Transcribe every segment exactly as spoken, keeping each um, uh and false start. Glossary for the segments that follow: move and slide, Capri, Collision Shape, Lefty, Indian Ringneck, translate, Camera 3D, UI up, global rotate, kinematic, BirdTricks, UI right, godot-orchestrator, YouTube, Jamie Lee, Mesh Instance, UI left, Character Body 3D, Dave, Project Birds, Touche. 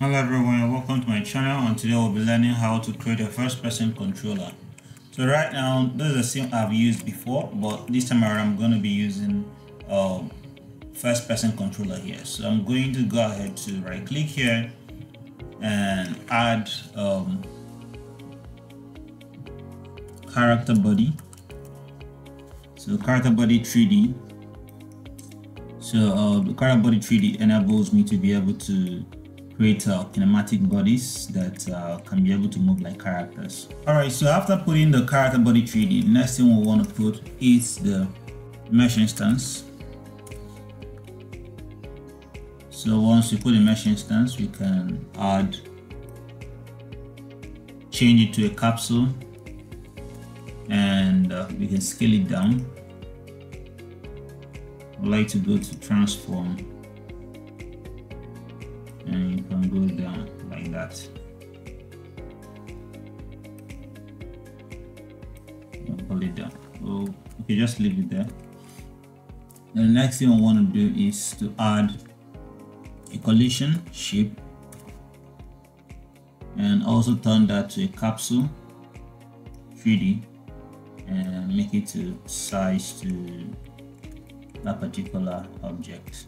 Hello everyone, welcome to my channel, and today we'll be learning how to create a first person controller. So right now this is a sim I've used before, but this time around I'm going to be using uh, first person controller here. So I'm going to go ahead to right click here and add um, character body. So character body three D. So uh, the character body three D enables me to be able to create uh, kinematic bodies that uh, can be able to move like characters. Alright, so after putting the character body three D, the next thing we want to put is the mesh instance. So once we put the mesh instance, we can add, change it to a capsule, and uh, we can scale it down. I'd like to go to transform. And you can go down like that. Pull it down. Oh, okay, just leave it there. And the next thing I want to do is to add a collision shape and also turn that to a capsule three D and make it to size to that particular object.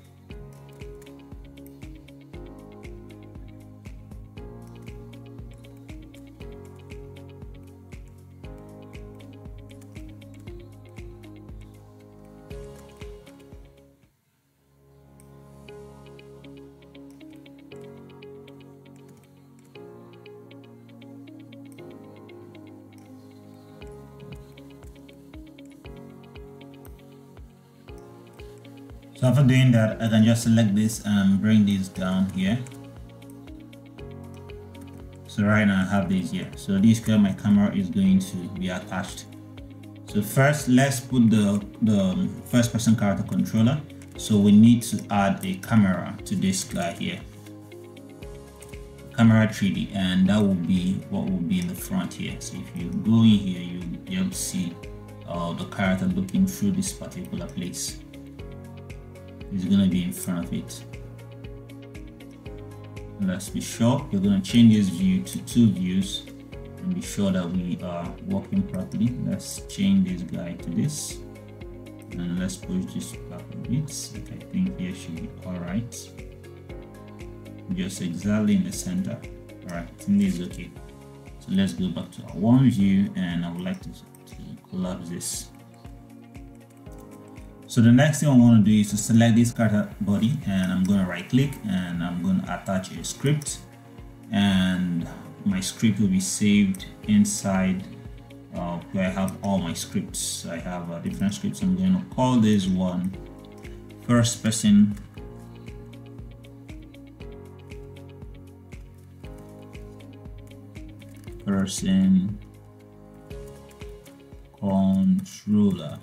So after doing that, I can just select this and bring this down here. So right now I have this here. So this where my camera is going to be attached. So first, let's put the, the first person character controller. So we need to add a camera to this guy here. Camera three D, and that will be what will be in the front here. So if you go in here, you'll be able to see uh, the character looking through this particular place. Is going to be in front of it. Let's be sure you're going to change this view to two views and be sure that we are working properly. Let's change this guy to this and let's push this back a bit. Okay, I think here should be all right. Just exactly in the center. All right, I think this is okay. So let's go back to our one view, and I would like to, to collapse this. So the next thing I want to do is to select this character body, and I'm going to right click and I'm going to attach a script, and my script will be saved inside uh, where I have all my scripts. I have uh, different scripts. I'm going to call this one first person person controller.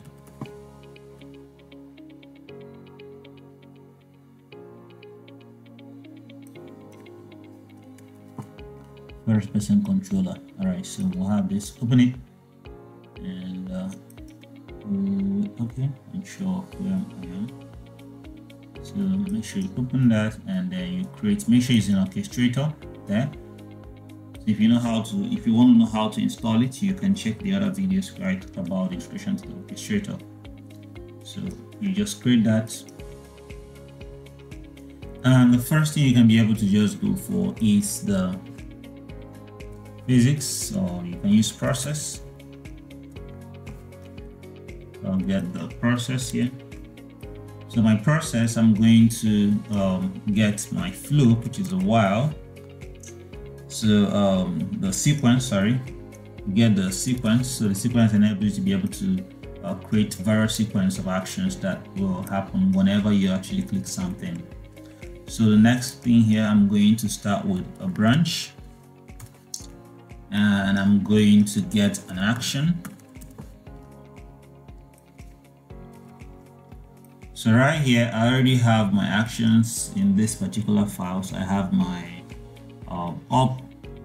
First person controller. All right, so we'll have this, open it, and uh, okay, make sure where I am. So make sure you open that, and then you create, make sure it's an orchestrator there. So if you know how to, if you want to know how to install it, you can check the other videos where I talk about the instruction to the orchestrator. So you just create that. And the first thing you can be able to just go for is the physics, or you can use process. I'll get the process here. So my process, I'm going to um, get my flow, which is a while. So um, the sequence, sorry, get the sequence. So the sequence enables you to be able to uh, create various sequence of actions that will happen whenever you actually click something. So the next thing here, I'm going to start with a branch. And I'm going to get an action. So right here, I already have my actions in this particular file. So I have my uh, up,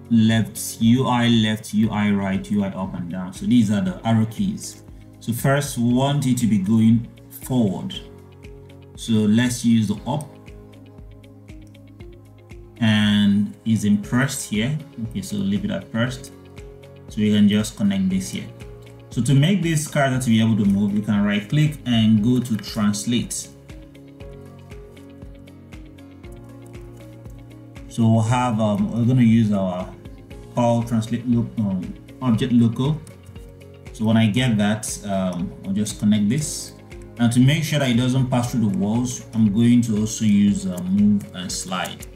left, U I left, U I right, U I up and down. So these are the arrow keys. So first we want it to be going forward. So let's use the up. And is in pressed here. Okay, so leave it at pressed. So we can just connect this here. So to make this character to be able to move, you can right click and go to translate. So we'll have, um, we're going to use our call translate look, um, object local. So when I get that, um, I'll just connect this. And to make sure that it doesn't pass through the walls, I'm going to also use uh, move and slide.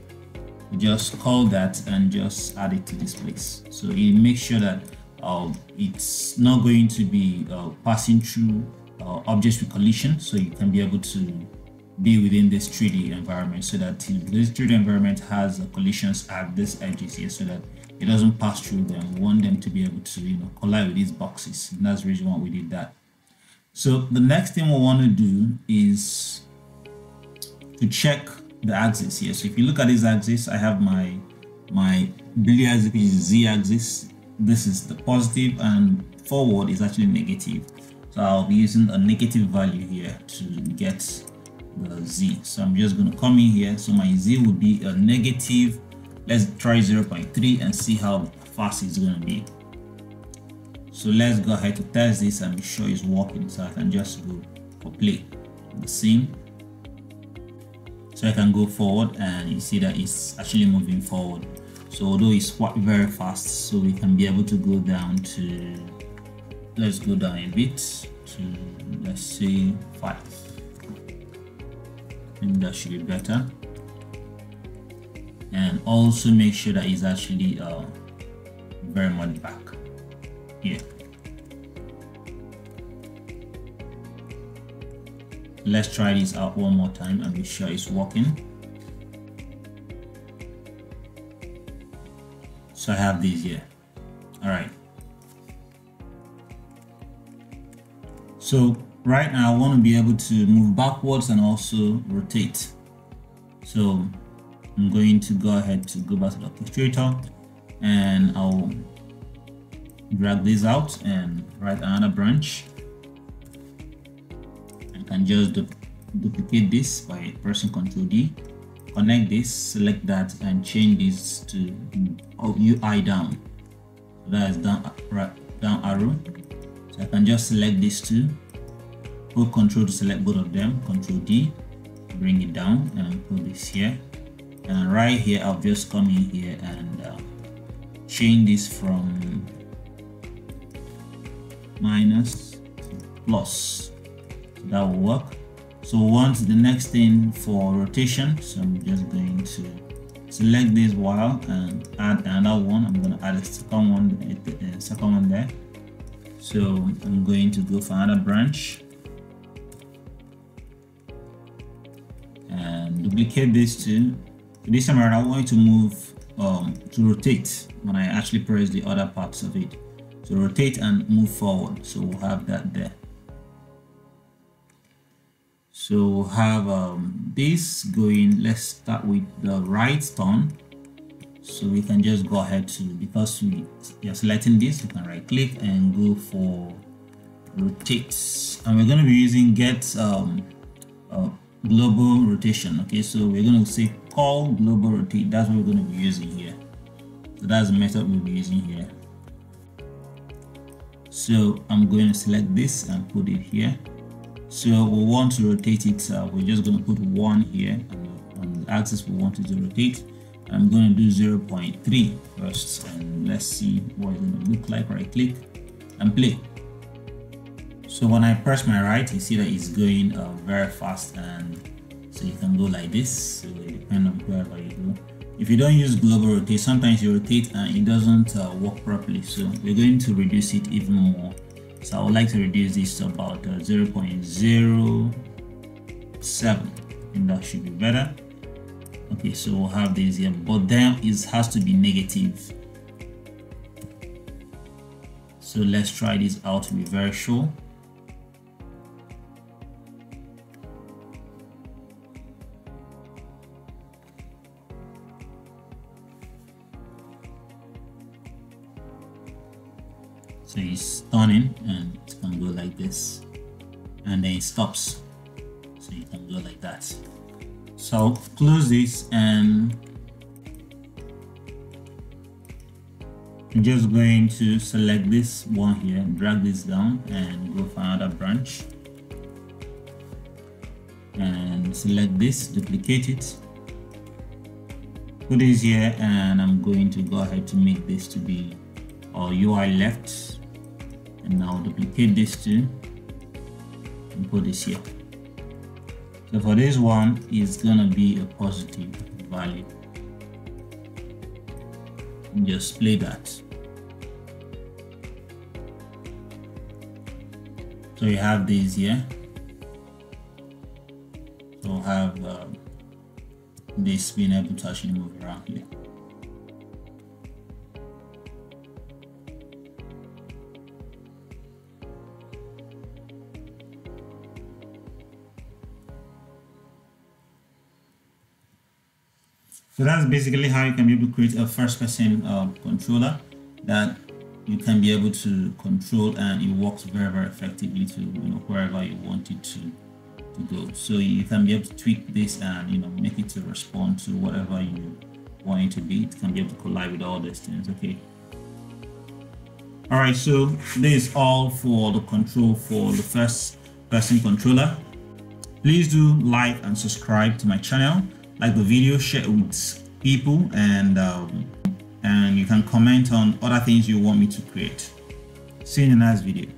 Just call that and just add it to this place. So it makes sure that uh, it's not going to be uh, passing through uh, objects with collision. So you can be able to be within this three D environment, so that this three D environment has collisions at these edges here, so that it doesn't pass through them. We want them to be able to, you know, collide with these boxes, and that's the reason why we did that. So the next thing we want to do is to check the axis here. So if you look at this axis, I have my my blue axis, which is Z axis. This is the positive, and forward is actually negative. So I'll be using a negative value here to get the Z. So I'm just going to come in here. So my Z will be a negative. Let's try zero point three and see how fast it's going to be. So let's go ahead to test this and be sure it's working. So I can just go for play the scene. So I can go forward and you see that it's actually moving forward. So although it's very fast, so we can be able to go down to, let's go down a bit to, let's say five. And that should be better. And also make sure that it's actually uh, very much back here. Let's try this out one more time and be sure it's working. So I have these here. All right. So right now, I want to be able to move backwards and also rotate. So I'm going to go ahead to go back to the orchestrator and I'll drag this out and write another branch. I can just du duplicate this by pressing control D, connect this, select that and change this to U I down. So that is down, right, down arrow. So I can just select these two. Hold control to select both of them, control D, bring it down and put this here, and right here I'll just come in here and uh, change this from minus to plus. So that will work. So once the next thing for rotation, so I'm just going to select this while and add another one. I'm going to add a second one, a second one there. So I'm going to go for another branch. Duplicate this too. This time around, I want to move um, to rotate when I actually press the other parts of it. So rotate and move forward. So we'll have that there. So we'll have um, this going. Let's start with the right turn. So we can just go ahead to, because we are selecting this, we can right click and go for rotate. And we're going to be using get um, uh, global rotation. Okay, so we're going to say call global rotate. That's what we're going to be using here. So that's the method we'll be using here. So I'm going to select this and put it here. So we want to rotate it. Uh, we're just going to put one here on the axis we want it to rotate. I'm going to do zero point three first, and let's see what it's going to look like. Right click and play. So when I press my right, you see that it's going uh, very fast, and so you can go like this. So it depends on wherever you go. If you don't use global rotate, sometimes you rotate and it doesn't uh, work properly. So we're going to reduce it even more. So I would like to reduce this to about uh, zero point zero seven, and that should be better. Okay, so we'll have this here, but then it has to be negative. So let's try this out to be very sure. So it's turning and it can go like this, and then it stops. So you can go like that. So close this and I'm just going to select this one here, drag this down and go for another branch, and select this, duplicate it, put this here, and I'm going to go ahead to make this to be our U I left, and now duplicate this too and put this here. So for this one, it's gonna be a positive value. And just play that. So you have these here. So we'll have uh, this being able to actually move around here. So that's basically how you can be able to create a first-person uh, controller that you can be able to control, and it works very, very effectively to you know wherever you want it to to go. So you can be able to tweak this and you know make it to respond to whatever you want it to be. It can be able to collide with all these things. Okay. All right. So this is all for the control for the first-person controller. Please do like and subscribe to my channel. Like the video, share it with people, and um, and you can comment on other things you want me to create. See you in the next video.